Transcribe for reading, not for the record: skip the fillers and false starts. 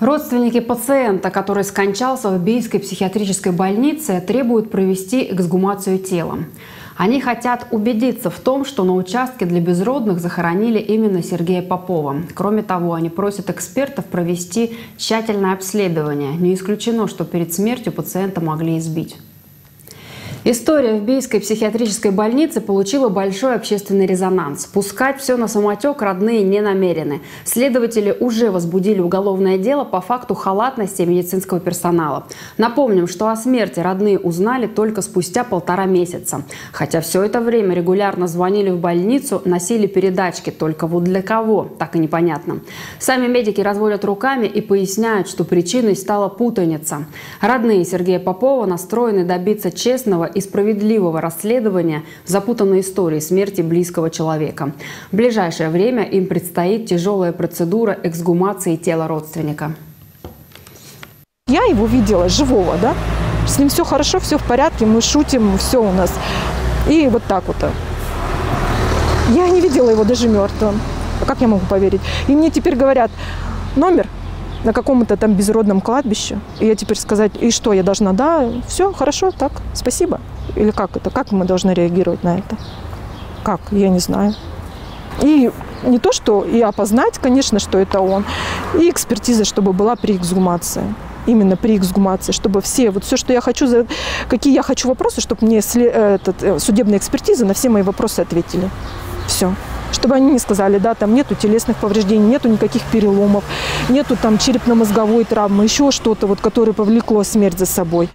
Родственники пациента, который скончался в Бийской психиатрической больнице, требуют провести эксгумацию тела. Они хотят убедиться в том, что на участке для безродных захоронили именно Сергея Попова. Кроме того, они просят экспертов провести тщательное обследование. Не исключено, что перед смертью пациента могли избить. История в Бийской психиатрической больнице получила большой общественный резонанс. Пускать все на самотек родные не намерены. Следователи уже возбудили уголовное дело по факту халатности медицинского персонала. Напомним, что о смерти родные узнали только спустя 1,5 месяца. Хотя все это время регулярно звонили в больницу, носили передачки, только вот для кого, так и непонятно. Сами медики разводят руками и поясняют, что причиной стала путаница. Родные Сергея Попова настроены добиться честного и справедливого расследования запутанной истории смерти близкого человека. В ближайшее время им предстоит тяжелая процедура эксгумации тела родственника. Я его видела живого, да? С ним все хорошо, все в порядке, мы шутим, все у нас. И вот так вот. Я не видела его даже мертвым. Как я могу поверить? И мне теперь говорят номер на каком-то там безродном кладбище. И я теперь сказать, и что я должна? Да, все, хорошо, так, спасибо. Или как это? Как мы должны реагировать на это? Как? Я не знаю. И не то, что и опознать, конечно, что это он, и экспертиза, чтобы была при эксгумации. Именно при эксгумации, чтобы все, вот все, что я хочу, какие я хочу вопросы, чтобы мне судебная экспертиза на все мои вопросы ответили. Все. Чтобы они не сказали, да, там нету телесных повреждений, нету никаких переломов, нету там черепно-мозговой травмы, еще что-то, вот, которое повлекло смерть за собой.